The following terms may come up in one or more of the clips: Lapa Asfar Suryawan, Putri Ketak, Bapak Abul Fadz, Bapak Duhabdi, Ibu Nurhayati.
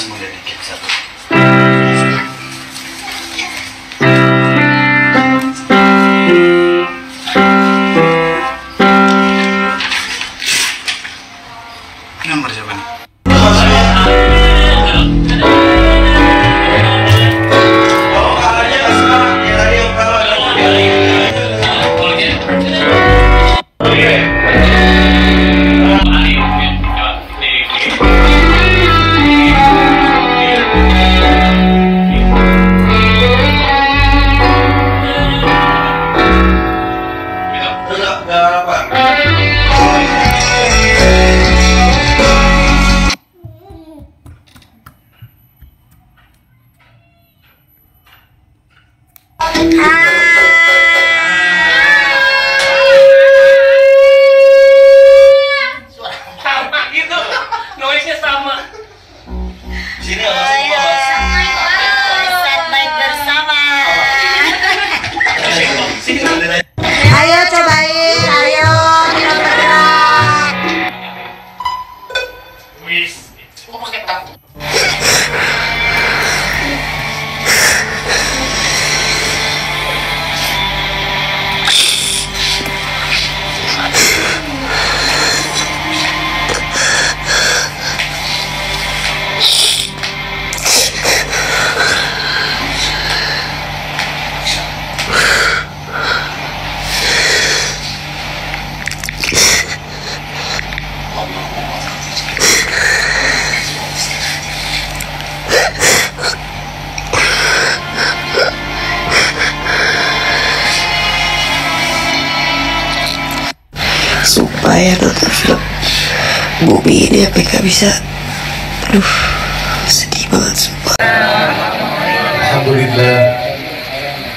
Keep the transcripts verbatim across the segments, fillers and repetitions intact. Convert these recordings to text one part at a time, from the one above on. semuanya dikit satu. Nomor siapa nih? Supaya nonton film bumi ini apa gak bisa. Aduh, sedih banget sumpah. Alhamdulillah,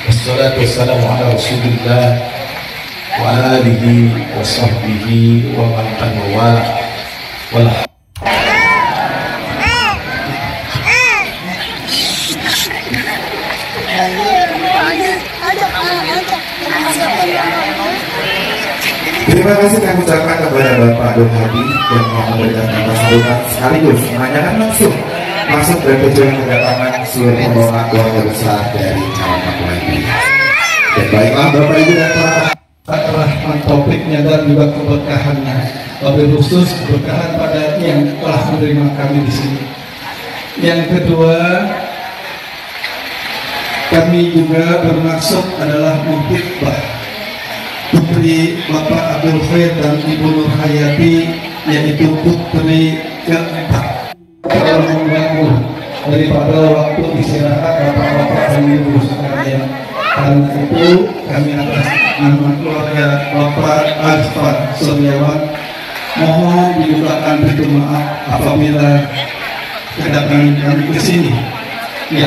wassalatu wassalamu ala rasulillah wa ala alihi wa sahbihi wa man tabi'ahum wal Terima kasih kami ucapkan kepada Bapak Duhabdi yang telah memberikan kata sambutan sekaligus menanyakan langsung maksud dan tujuan kedatangan seluruh rombongan keluarga besar dari calon mempelai. Dan baiklah Bapak Ibu dan para telah mentopiknya dan juga keberkahannya, lebih khusus keberkahan pada yang telah menerima kami di sini. Yang kedua, kami juga bermaksud adalah mengkhidbah Putri Bapak Abul Fadz dan Ibu Nurhayati, yaitu Putri Ketak, kalau mengganggu daripada waktu istirahat bapak-bapak kami berusaha. Karena itu kami atas nama keluarga Lapa Asfar Suryawan mohon dibukakan pintu maaf apabila kedatangan kami ke sini. Ya,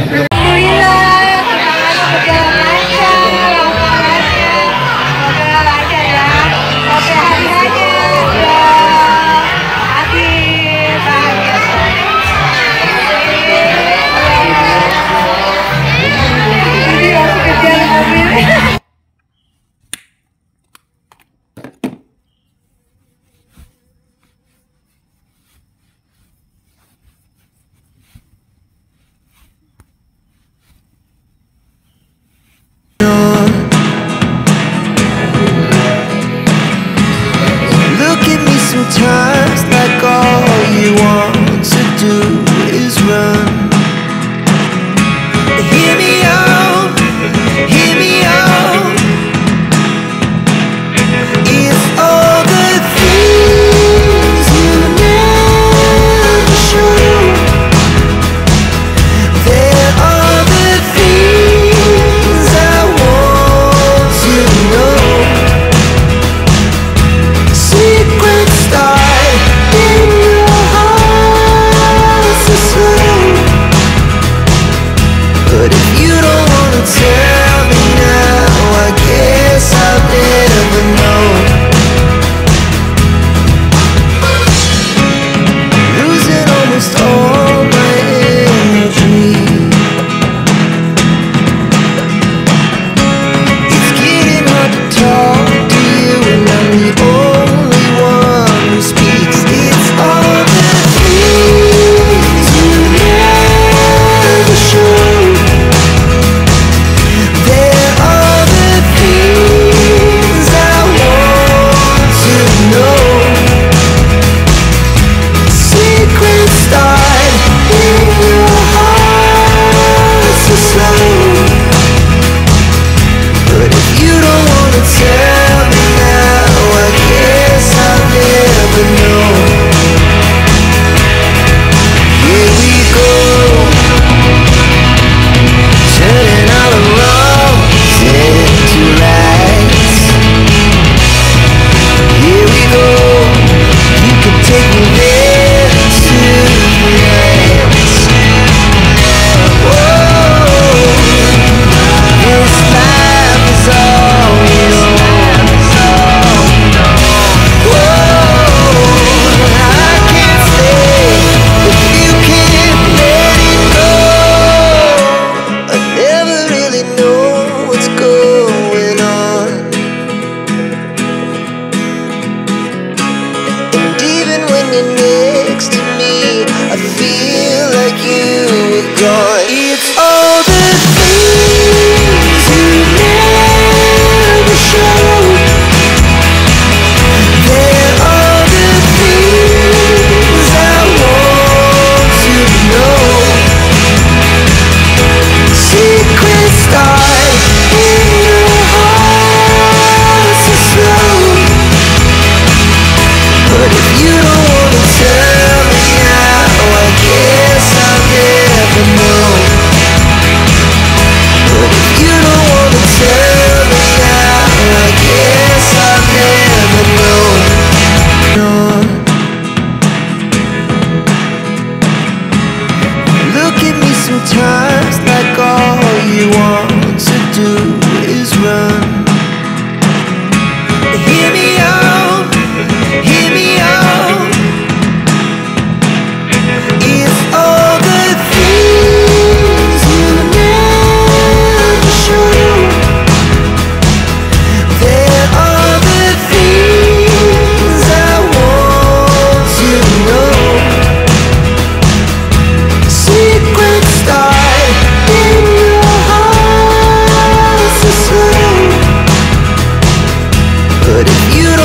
joy. It's all the things you never show. They're all the things I want you to know. Secret stars in your heart so slow. But if you don't wanna tell me now, I guess I'll never know. But if you don't wanna tell me now, I guess I'll never know. Look at me sometimes like all you want to do is run. Hear me out, hear me out. It's all the things you never show. They're all the things I want you to know. Secret stars in your heart so slow. But if you